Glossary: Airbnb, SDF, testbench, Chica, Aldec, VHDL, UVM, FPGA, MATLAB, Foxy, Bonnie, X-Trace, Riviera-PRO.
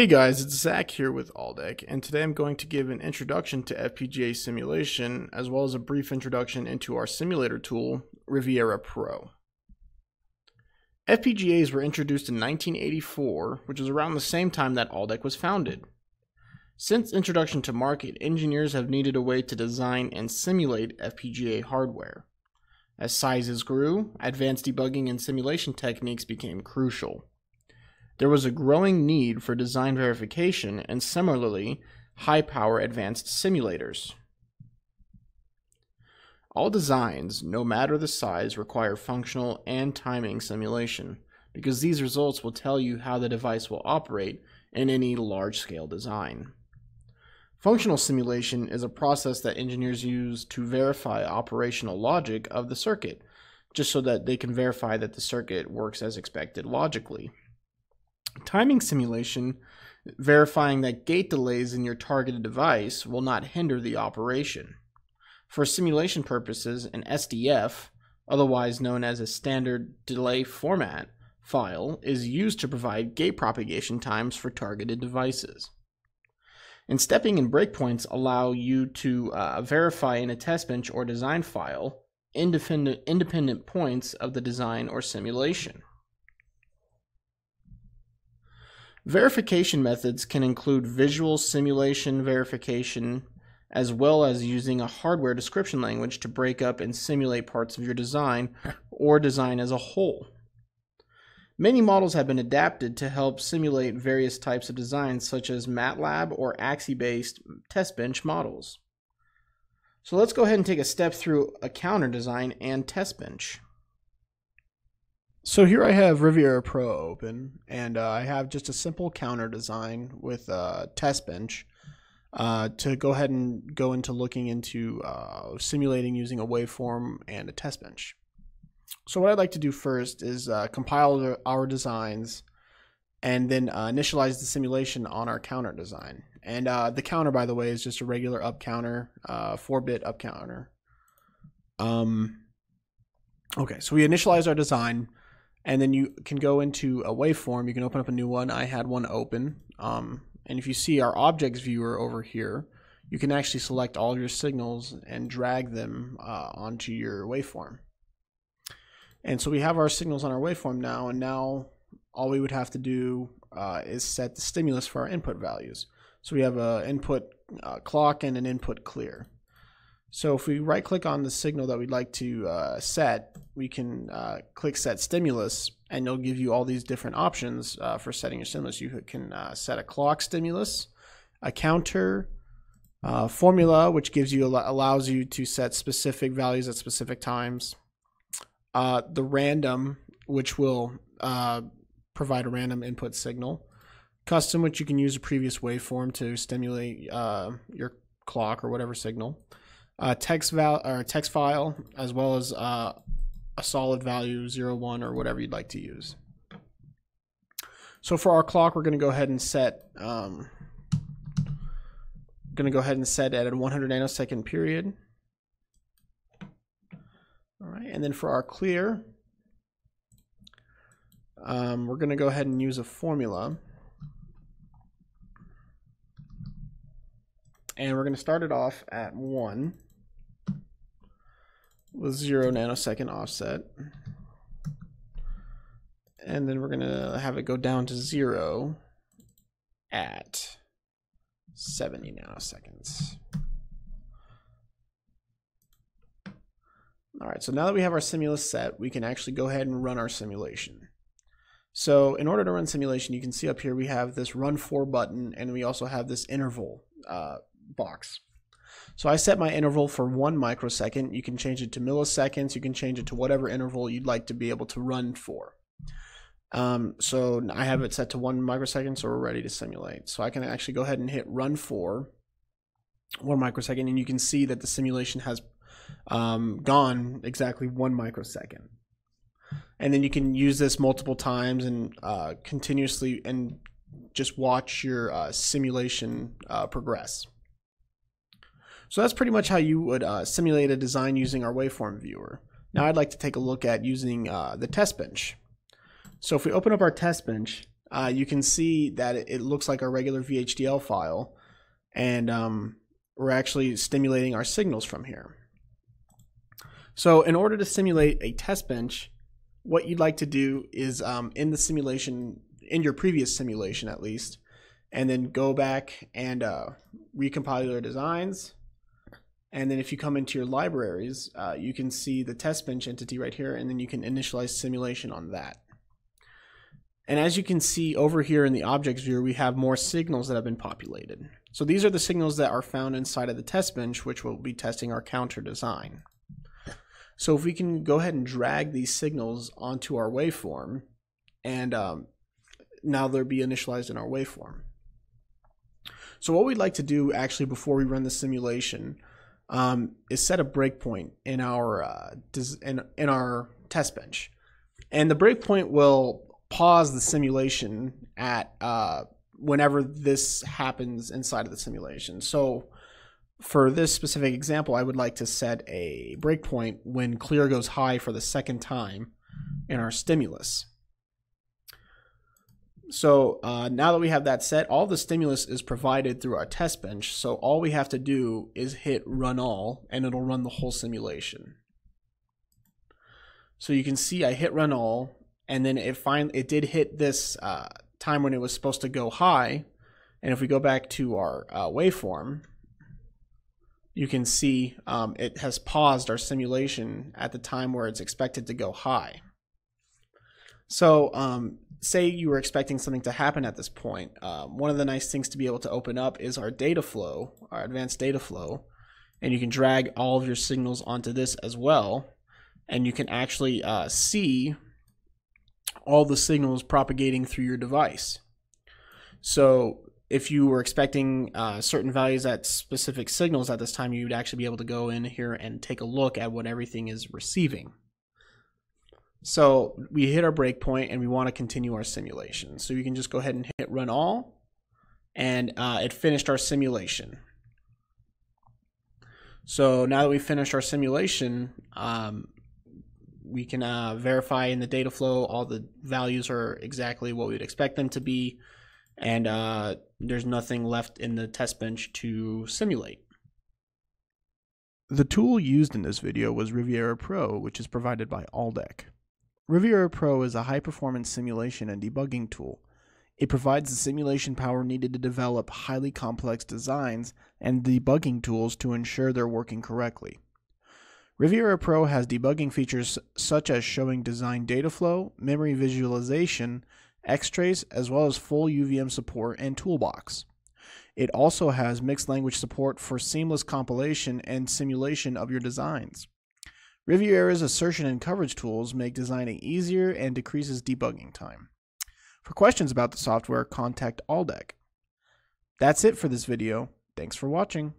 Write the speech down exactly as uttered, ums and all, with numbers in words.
Hey guys, it's Zach here with Aldec, and today I'm going to give an introduction to F P G A simulation, as well as a brief introduction into our simulator tool, Riviera-P R O. F P G As were introduced in nineteen eighty-four, which was around the same time that Aldec was founded. Since introduction to market, engineers have needed a way to design and simulate F P G A hardware. As sizes grew, advanced debugging and simulation techniques became crucial. There was a growing need for design verification and similarly, high-power advanced simulators. All designs, no matter the size, require functional and timing simulation because these results will tell you how the device will operate in any large-scale design. Functional simulation is a process that engineers use to verify operational logic of the circuit, just so that they can verify that the circuit works as expected logically. Timing simulation, verifying that gate delays in your targeted device will not hinder the operation. For simulation purposes, an S D F, otherwise known as a standard delay format file, is used to provide gate propagation times for targeted devices. And stepping and breakpoints allow you to uh, verify in a test bench or design file independent, independent points of the design or simulation. Verification methods can include visual simulation verification, as well as using a hardware description language to break up and simulate parts of your design or design as a whole. Many models have been adapted to help simulate various types of designs, such as MATLAB or AXI-based test bench models. So let's go ahead and take a step through a counter design and test bench. So here I have Riviera-P R O open, and uh, I have just a simple counter design with a uh, test bench uh, to go ahead and go into looking into uh, simulating using a waveform and a test bench. So what I'd like to do first is uh, compile our designs and then uh, initialize the simulation on our counter design. And uh, the counter, by the way, is just a regular up counter, uh, four bit up counter. Um, okay, so we initialize our design. And then you can go into a waveform. You can open up a new one. I had one open. Um, and if you see our objects viewer over here, you can actually select all your signals and drag them uh, onto your waveform. And so we have our signals on our waveform now. And now all we would have to do uh, is set the stimulus for our input values. So we have an input uh, clock and an input clear. So if we right click on the signal that we'd like to uh, set, we can uh, click set stimulus, and it'll give you all these different options uh, for setting your stimulus. You can uh, set a clock stimulus, a counter, uh, formula, which gives you allows you to set specific values at specific times. Uh, the random, which will uh, provide a random input signal. Custom, which you can use a previous waveform to stimulate uh, your clock or whatever signal. Uh, text val or text file, as well as uh, a solid value, zero, one, or whatever you'd like to use. So for our clock, we're going to go ahead and set. Um, going to go ahead and set at a one hundred nanosecond period. All right, and then for our clear, um, we're going to go ahead and use a formula, and we're going to start it off at one. With zero nanosecond offset, and then we're gonna have it go down to zero at seventy nanoseconds. All right, so now that we have our stimulus set, we can actually go ahead and run our simulation. So in order to run simulation, you can see up here we have this run for button, and we also have this interval uh, box. So I set my interval for one microsecond. You can change it to milliseconds. You can change it to whatever interval you'd like to be able to run for. Um, so I have it set to one microsecond, so we're ready to simulate. So I can actually go ahead and hit run for one microsecond, and you can see that the simulation has um, gone exactly one microsecond. And then you can use this multiple times and uh, continuously, and just watch your uh, simulation uh, progress. So that's pretty much how you would uh, simulate a design using our waveform viewer. Now I'd like to take a look at using uh, the test bench. So if we open up our test bench, uh, you can see that it looks like our regular V H D L file, and um, we're actually stimulating our signals from here. So in order to simulate a test bench, what you'd like to do is um, in the simulation, in your previous simulation at least, and then go back and uh, recompile your designs. And then if you come into your libraries, uh, you can see the test bench entity right here, and then you can initialize simulation on that. And as you can see over here in the objects viewer, we have more signals that have been populated. So these are the signals that are found inside of the test bench, which will be testing our counter design. So if we can go ahead and drag these signals onto our waveform, and um, now they'll be initialized in our waveform. So what we'd like to do actually before we run the simulation um, is set a breakpoint in our uh, in, in our test bench, and the breakpoint will pause the simulation at uh, whenever this happens inside of the simulation. So for this specific example, I would like to set a breakpoint when clear goes high for the second time in our stimulus. So uh, now that we have that set, all the stimulus is provided through our test bench. So all we have to do is hit run all, and it'll run the whole simulation. So you can see I hit run all, and then it finally it did hit this uh, time when it was supposed to go high. And if we go back to our uh, waveform, you can see um, it has paused our simulation at the time where it's expected to go high. So um, say you were expecting something to happen at this point. Um, one of the nice things to be able to open up is our data flow, our advanced data flow, and you can drag all of your signals onto this as well. And you can actually uh, see all the signals propagating through your device. So if you were expecting uh, certain values at specific signals at this time, you'd actually be able to go in here and take a look at what everything is receiving. So we hit our breakpoint and we want to continue our simulation. So you can just go ahead and hit run all, and uh, it finished our simulation. So now that we've finished our simulation, um, we can uh, verify in the data flow all the values are exactly what we'd expect them to be, and uh, there's nothing left in the test bench to simulate. The tool used in this video was Riviera-P R O, which is provided by Aldec. Riviera-P R O is a high-performance simulation and debugging tool. It provides the simulation power needed to develop highly complex designs and debugging tools to ensure they're working correctly. Riviera-P R O has debugging features such as showing design data flow, memory visualization, X-Trace, as well as full U V M support and toolbox. It also has mixed language support for seamless compilation and simulation of your designs. Riviera's assertion and coverage tools make designing easier and decreases debugging time. For questions about the software, contact Aldec. That's it for this video. Thanks for watching.